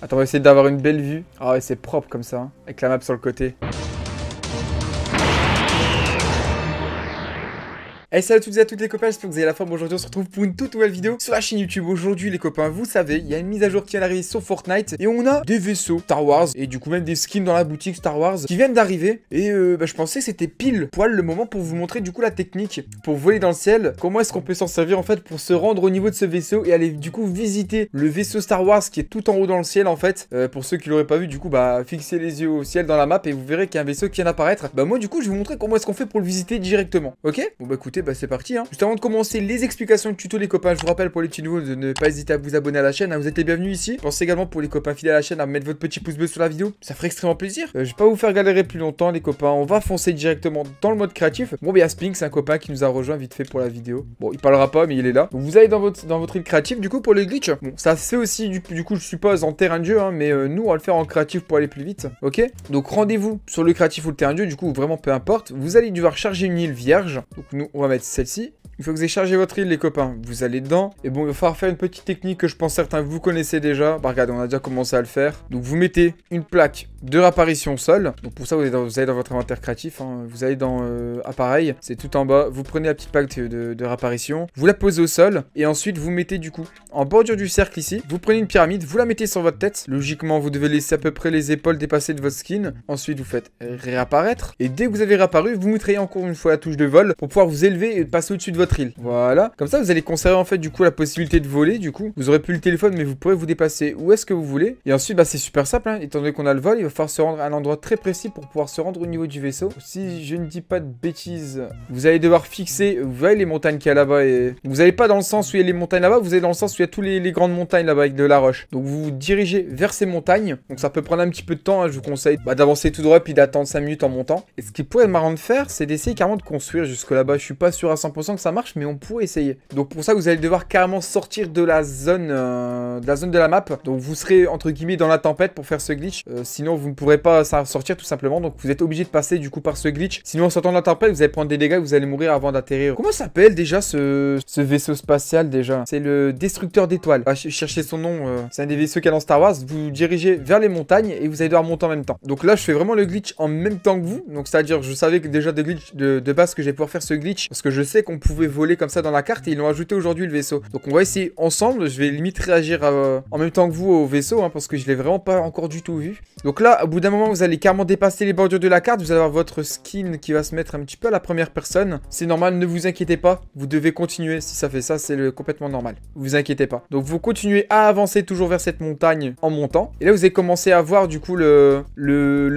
Attends, on va essayer d'avoir une belle vue. Ah ouais, c'est propre comme ça, hein, avec la map sur le côté. Hey salut à toutes et à tous les copains, j'espère que vous avez la forme. Aujourd'hui on se retrouve pour une toute nouvelle vidéo sur la chaîne YouTube. Aujourd'hui les copains, vous savez, il y a une mise à jour qui vient d'arriver sur Fortnite. Et on a des vaisseaux Star Wars et du coup même des skins dans la boutique Star Wars qui viennent d'arriver. Et je pensais que c'était pile poil le moment pour vous montrer du coup la technique pour voler dans le ciel. Comment est-ce qu'on peut s'en servir en fait pour se rendre au niveau de ce vaisseau et aller du coup visiter le vaisseau Star Wars qui est tout en haut dans le ciel en fait. Pour ceux qui l'auraient pas vu, du coup fixez les yeux au ciel dans la map et vous verrez qu'il y a un vaisseau qui vient d'apparaître. Moi du coup je vais vous montrer comment est-ce qu'on fait pour le visiter directement. Ok, bon écoutez, c'est parti hein. Juste avant de commencer les explications du tuto les copains, je vous rappelle pour les petits nouveaux de ne pas hésiter à vous abonner à la chaîne, hein, vous êtes les bienvenus ici. Pensez également pour les copains fidèles à la chaîne à mettre votre petit pouce bleu sur la vidéo, ça ferait extrêmement plaisir. Je vais pas vous faire galérer plus longtemps les copains, on va foncer directement dans le mode créatif. Bon ben Aspink c'est un copain qui nous a rejoint vite fait pour la vidéo. Bon il parlera pas mais il est là. Donc, vous allez dans votre île créative du coup pour le glitch. Bon ça c'est aussi du coup je suppose en terrain de jeu hein, mais nous on va le faire en créatif pour aller plus vite. Ok, donc rendez-vous sur le créatif ou le terrain de jeu du coup vraiment peu importe. Vous allez devoir charger une île vierge. Donc nous on va mettre celle-ci. Il faut que vous ayez chargé votre île les copains. Vous allez dedans. Et bon il va falloir faire une petite technique que je pense certains vous connaissez déjà. Bah regardez on a déjà commencé à le faire. Donc vous mettez une plaque de réapparition sol. Donc pour ça vous allez dans votre inventaire créatif hein. Vous allez dans appareil. C'est tout en bas. Vous prenez la petite plaque de réapparition. Vous la posez au sol. Et ensuite vous mettez du coup en bordure du cercle ici. Vous prenez une pyramide. Vous la mettez sur votre tête. Logiquement vous devez laisser à peu près les épaules dépasser de votre skin. Ensuite vous faites réapparaître. Et dès que vous avez réapparu vous mettrez encore une fois la touche de vol pour pouvoir vous élever et passer au-dessus de votre île. Voilà, comme ça vous allez conserver en fait du coup la possibilité de voler. Du coup vous aurez plus le téléphone mais vous pourrez vous déplacer où est-ce que vous voulez. Et ensuite c'est super simple hein. Étant donné qu'on a le vol il va falloir se rendre à un endroit très précis pour pouvoir se rendre au niveau du vaisseau. Si je ne dis pas de bêtises vous allez devoir fixer, vous voyez les montagnes qu'il y a là-bas et... vous allez pas dans le sens où il y a les montagnes là-bas, vous allez dans le sens où il y a toutes les grandes montagnes là-bas avec de la roche. Donc vous vous dirigez vers ces montagnes. Donc ça peut prendre un petit peu de temps hein. Je vous conseille d'avancer tout droit puis d'attendre 5 minutes en montant. Et ce qui pourrait être marrant de faire c'est d'essayer carrément de construire jusque là-bas. Je suis pas sûr à 100% que ça marche mais on pourrait essayer. Donc pour ça vous allez devoir carrément sortir de la zone de la map. Donc vous serez entre guillemets dans la tempête pour faire ce glitch. Sinon vous ne pourrez pas sortir tout simplement. Donc vous êtes obligé de passer du coup par ce glitch. Sinon en sortant de la tempête vous allez prendre des dégâts. Vous allez mourir avant d'atterrir. Comment s'appelle déjà ce vaisseau spatial déjà? C'est le destructeur d'étoiles. Cherchez son nom. C'est un des vaisseaux qu'il y a dans Star Wars. Vous vous dirigez vers les montagnes et vous allez devoir monter en même temps. Donc là je fais vraiment le glitch en même temps que vous. Donc c'est à dire je savais que déjà de base que j'allais pouvoir faire ce glitch. Parce que je sais qu'on pouvait voler comme ça dans la carte et ils l'ont ajouté aujourd'hui le vaisseau. Donc on va essayer ensemble, je vais limite réagir en même temps que vous au vaisseau hein, parce que je l'ai vraiment pas encore du tout vu. Donc là au bout d'un moment vous allez carrément dépasser les bordures de la carte, vous allez avoir votre skin qui va se mettre un petit peu à la première personne. C'est normal, ne vous inquiétez pas, vous devez continuer, si ça fait ça c'est complètement normal, vous inquiétez pas. Donc vous continuez à avancer toujours vers cette montagne en montant et là vous allez commencer à voir du coup le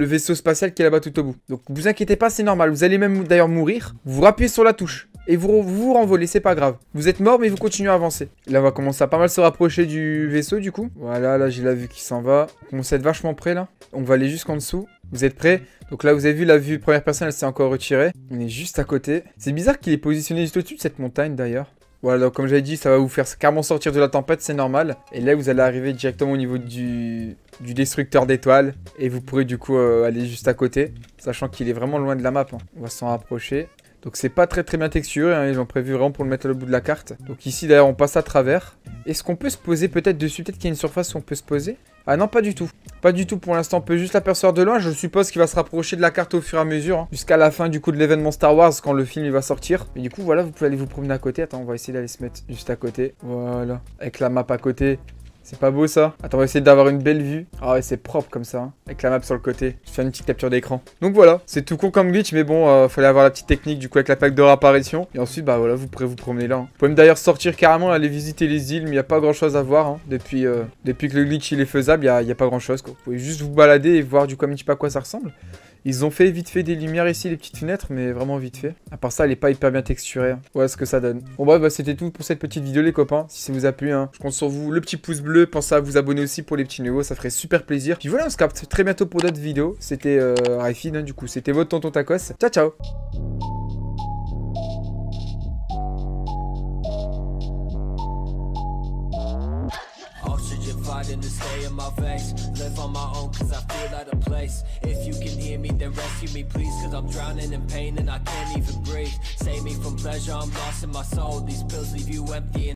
vaisseau spatial qui est là-bas tout au bout. Donc vous inquiétez pas c'est normal, vous allez même d'ailleurs mourir, vous rappuyez sur la touche. Et vous renvolez, c'est pas grave. Vous êtes mort mais vous continuez à avancer. Là on va commencer à pas mal se rapprocher du vaisseau du coup. Voilà, là j'ai la vue qui s'en va. On commence à être vachement près là. On va aller jusqu'en dessous. Vous êtes prêts? Donc là vous avez vu la vue première personne, elle s'est encore retirée. On est juste à côté. C'est bizarre qu'il est positionné juste au-dessus de cette montagne d'ailleurs. Voilà, donc comme j'avais dit, ça va vous faire carrément sortir de la tempête, c'est normal. Et là, vous allez arriver directement au niveau du destructeur d'étoiles. Et vous pourrez du coup aller juste à côté, sachant qu'il est vraiment loin de la map. Hein. On va s'en rapprocher. Donc c'est pas très bien texturé, hein, ils ont prévu vraiment pour le mettre au bout de la carte. Donc ici d'ailleurs on passe à travers. Est-ce qu'on peut se poser peut-être dessus? Peut-être qu'il y a une surface où on peut se poser? Ah non pas du tout. Pas du tout pour l'instant, on peut juste l'apercevoir de loin. Je suppose qu'il va se rapprocher de la carte au fur et à mesure. Hein, jusqu'à la fin du coup de l'événement Star Wars quand le film il va sortir. Et du coup voilà, vous pouvez aller vous promener à côté. Attends, on va essayer d'aller se mettre juste à côté. Voilà, avec la map à côté. C'est pas beau ça? Attends, on va essayer d'avoir une belle vue. Ah ouais, c'est propre comme ça, hein, avec la map sur le côté. Je fais une petite capture d'écran. Donc voilà, c'est tout con comme glitch, mais bon, fallait avoir la petite technique du coup avec la plaque de réapparition. Et ensuite, bah voilà, vous pourrez vous promener là. Hein. Vous pouvez même d'ailleurs sortir carrément, aller visiter les îles, mais il n'y a pas grand chose à voir. Hein. Depuis que le glitch il est faisable, il n'y a pas grand chose quoi. Vous pouvez juste vous balader et voir du coup un petit peu à quoi ça ressemble. Ils ont fait vite fait des lumières ici, les petites fenêtres, mais vraiment vite fait. À part ça, elle est pas hyper bien texturée. Hein. Voilà ce que ça donne. Bon bref, bah, c'était tout pour cette petite vidéo les copains. Si ça vous a plu, hein, je compte sur vous. Le petit pouce bleu, pensez à vous abonner aussi pour les petits nouveaux, ça ferait super plaisir. Puis voilà, on se capte très bientôt pour d'autres vidéos. C'était Rayphid, hein, du coup, c'était votre tonton Tacos. Ciao, ciao. In the stay in my veins, live on my own cause I feel out of place. If you can hear me then rescue me please, cause I'm drowning in pain and I can't even breathe. Save me from pleasure, I'm lost in my soul, these pills leave you empty and